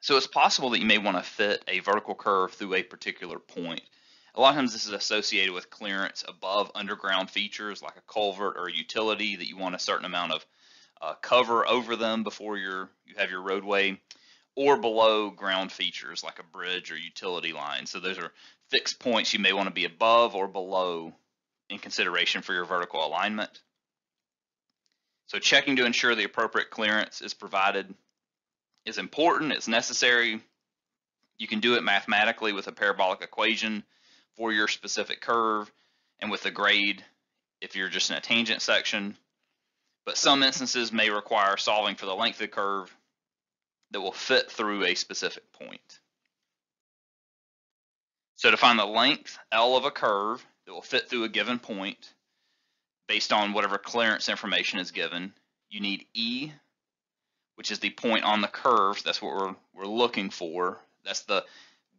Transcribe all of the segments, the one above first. So it's possible that you may want to fit a vertical curve through a particular point. A lot of times this is associated with clearance above underground features like a culvert or a utility that you want a certain amount of cover over them before you have your roadway, or below ground features like a bridge or utility line. So those are fixed points you may want to be above or below in consideration for your vertical alignment. So checking to ensure the appropriate clearance is provided is important, it's necessary. You can do it mathematically with a parabolic equation for your specific curve and with the grade if you're just in a tangent section. But some instances may require solving for the length of the curve that will fit through a specific point. So to find the length L of a curve that will fit through a given point based on whatever clearance information is given, you need E, which is the point on the curve. That's what we're looking for. That's the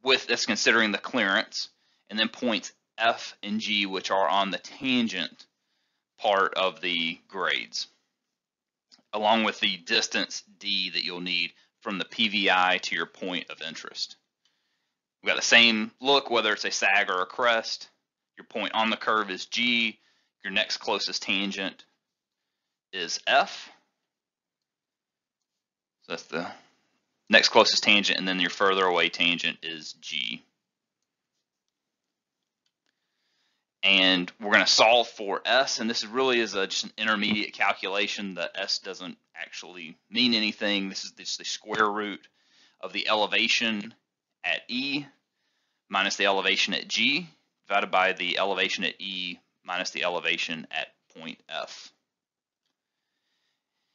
width that's considering the clearance, and then points F and G, which are on the tangent part of the grades, along with the distance D that you'll need from the PVI to your point of interest. We've got the same look, whether it's a sag or a crest. Your point on the curve is G. Your next closest tangent is F. So that's the next closest tangent, and then your further away tangent is G. And we're going to solve for S, and this really is just an intermediate calculation. The S doesn't actually mean anything. This is just the square root of the elevation at E minus the elevation at G divided by the elevation at E minus the elevation at point F.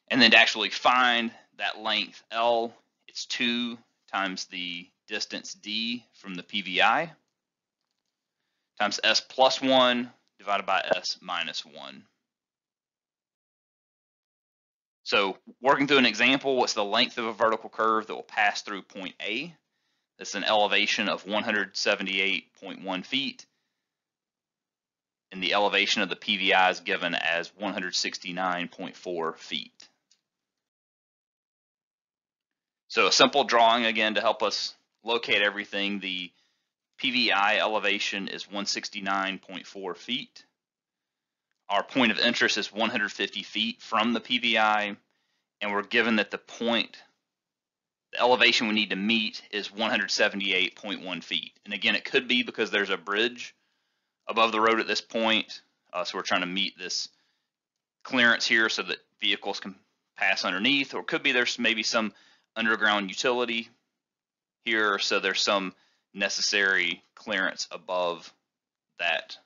And then to actually find that length L, it's 2 times the distance D from the PVI times S plus 1 divided by S minus 1. So working through an example, what's the length of a vertical curve that will pass through point A? That's an elevation of 178.1 feet. And the elevation of the PVI is given as 169.4 feet. So a simple drawing again to help us locate everything. The PVI elevation is 169.4 feet. Our point of interest is 150 feet from the PVI, and we're given that the elevation we need to meet is 178.1 feet. And again, it could be because there's a bridge above the road at this point, so we're trying to meet this clearance here so that vehicles can pass underneath, or it could be there's maybe some underground utility here, so there's some necessary clearance above that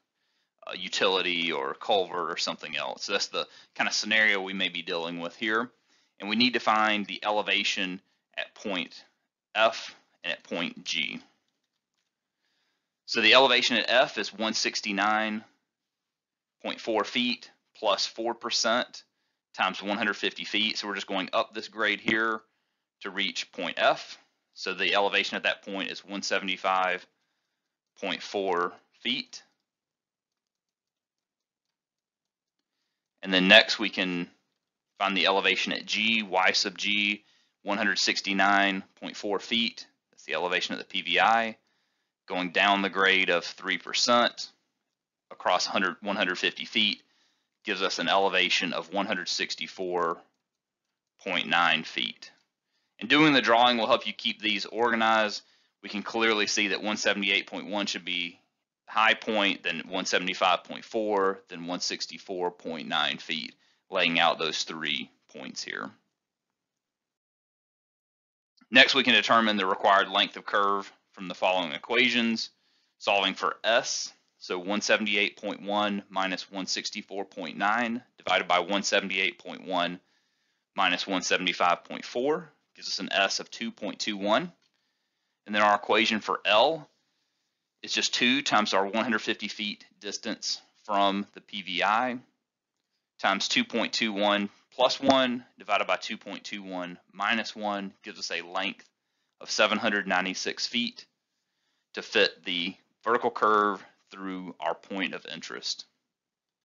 utility or culvert or something else. So that's the kind of scenario we may be dealing with here. And we need to find the elevation at point F and at point G. So the elevation at F is 169.4 feet plus 4% times 150 feet. So we're just going up this grade here to reach point F. So the elevation at that point is 175.4 feet. And then next we can find the elevation at G, Y sub G, 169.4 feet. That's the elevation of the PVI, going down the grade of 3% across 150 feet, gives us an elevation of 164.9 feet. And doing the drawing will help you keep these organized. We can clearly see that 178.1 should be high point, then 175.4, then 164.9 feet, laying out those 3 points here. Next, we can determine the required length of curve from the following equations, solving for S. So 178.1 minus 164.9 divided by 178.1 minus 175.4. gives us an S of 2.21. And then our equation for L is just 2 times our 150 feet distance from the PVI times 2.21 plus 1 divided by 2.21 minus 1 gives us a length of 796 feet to fit the vertical curve through our point of interest.